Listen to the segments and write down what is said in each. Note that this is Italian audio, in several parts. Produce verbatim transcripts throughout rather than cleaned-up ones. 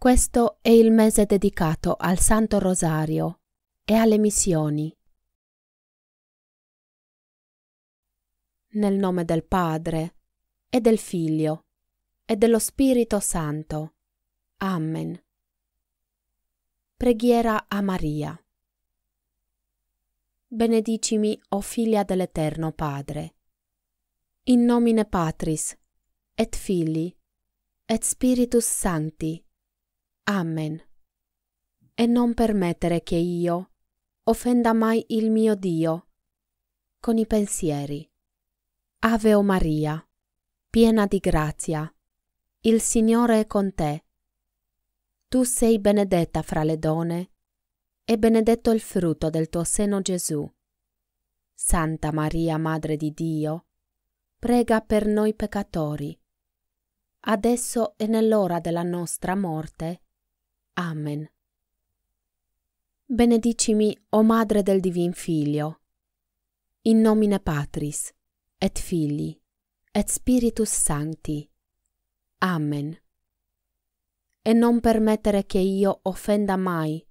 Questo è il mese dedicato al Santo Rosario e alle missioni. Nel nome del Padre, e del Figlio, e dello Spirito Santo. Amen. Preghiera a Maria. Benedicimi, o figlia dell'Eterno Padre. In nomine Patris, et Filii, et Spiritus Sancti. Amen. E non permettere che io offenda mai il mio Dio con i pensieri. Ave o Maria, piena di grazia, il Signore è con te. Tu sei benedetta fra le donne e benedetto il frutto del tuo seno, Gesù. Santa Maria, Madre di Dio, prega per noi peccatori, adesso e nell'ora della nostra morte. Amen. Benedicimi, o Madre del Divin Figlio, in nomine Patris, et Filii, et Spiritus Sancti. Amen. E non permettere che io offenda mai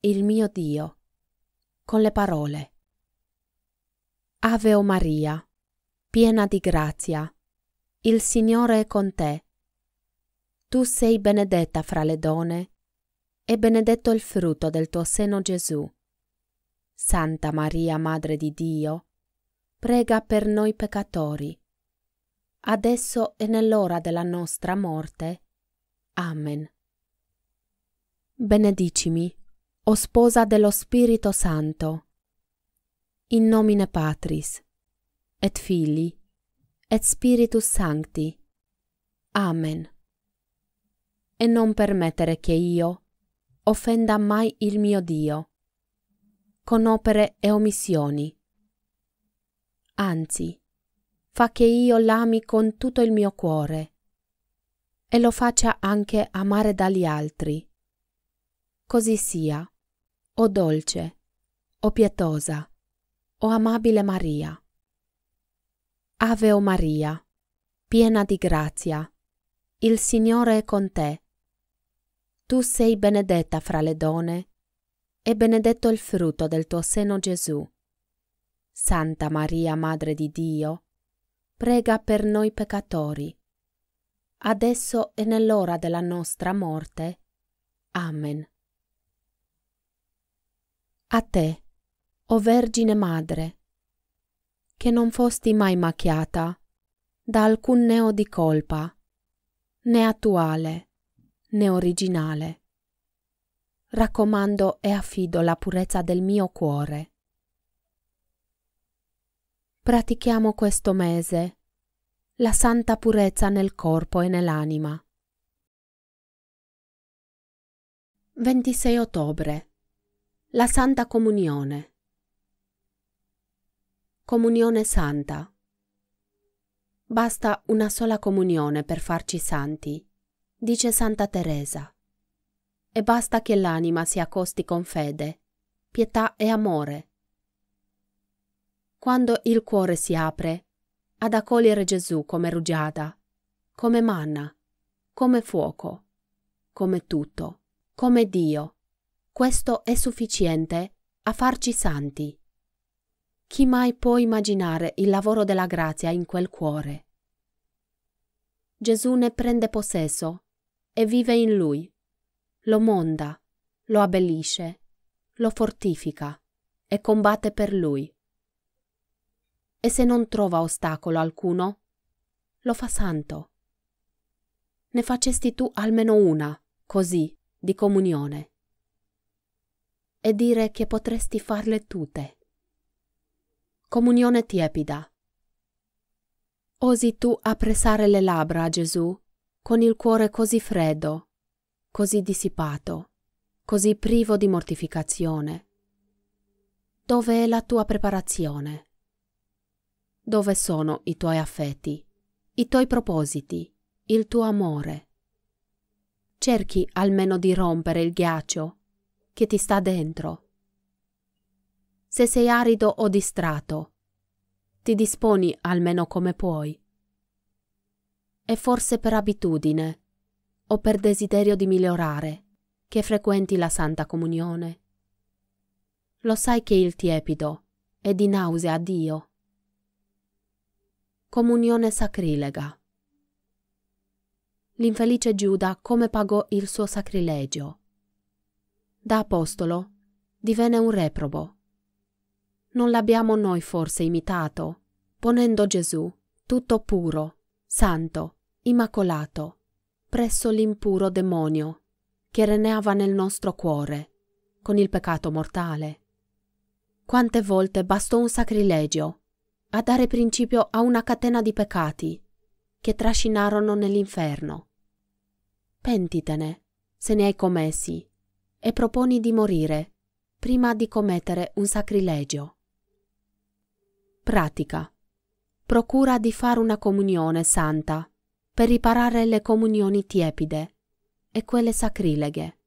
il mio Dio con le parole. Ave o Maria, piena di grazia, il Signore è con te. Tu sei benedetta fra le donne e benedetto il frutto del tuo seno, Gesù. Santa Maria, Madre di Dio, prega per noi peccatori, adesso e nell'ora della nostra morte. Amen. Benedicimi, o sposa dello Spirito Santo, in nomine Patris, et Filii, et Spiritus Sancti. Amen. E non permettere che io offenda mai il mio Dio con opere e omissioni. Anzi, fa che io l'ami con tutto il mio cuore e lo faccia anche amare dagli altri. Così sia, o dolce, o pietosa, o amabile Maria. Ave o Maria, piena di grazia, il Signore è con te. Tu sei benedetta fra le donne e benedetto il frutto del tuo seno, Gesù. Santa Maria, Madre di Dio, prega per noi peccatori, adesso e nell'ora della nostra morte. Amen. A te, o Vergine Madre, che non fosti mai macchiata da alcun neo di colpa, né attuale, né originale, raccomando e affido la purezza del mio cuore. Pratichiamo questo mese la santa purezza nel corpo e nell'anima. ventisei ottobre. La Santa Comunione. Comunione Santa. Basta una sola comunione per farci santi, dice Santa Teresa, e basta che l'anima si accosti con fede, pietà e amore. Quando il cuore si apre ad accogliere Gesù come rugiada, come manna, come fuoco, come tutto, come Dio, questo è sufficiente a farci santi. Chi mai può immaginare il lavoro della grazia in quel cuore? Gesù ne prende possesso e vive in lui, lo monda, lo abbellisce, lo fortifica e combatte per lui. E se non trova ostacolo alcuno, lo fa santo. Ne facesti tu almeno una, così, di comunione. E dire che potresti farle tutte. Comunione tiepida. Osi tu appressare le labbra a Gesù con il cuore così freddo, così dissipato, così privo di mortificazione? Dove è la tua preparazione? Dove sono i tuoi affetti, i tuoi propositi, il tuo amore? Cerchi almeno di rompere il ghiaccio che ti sta dentro. Se sei arido o distratto, ti disponi almeno come puoi. E forse per abitudine o per desiderio di migliorare, che frequenti la Santa Comunione. Lo sai che il tiepido è di nausea a Dio. Comunione sacrilega. L'infelice Giuda come pagò il suo sacrilegio. Da apostolo divenne un reprobo. Non l'abbiamo noi forse imitato, ponendo Gesù, tutto puro, santo, immacolato, presso l'impuro demonio che regnava nel nostro cuore, con il peccato mortale. Quante volte bastò un sacrilegio a dare principio a una catena di peccati che trascinarono nell'inferno. Pentitene, se ne hai commessi, e proponi di morire prima di commettere un sacrilegio. Pratica. Procura di fare una comunione santa per riparare le comunioni tiepide e quelle sacrileghe.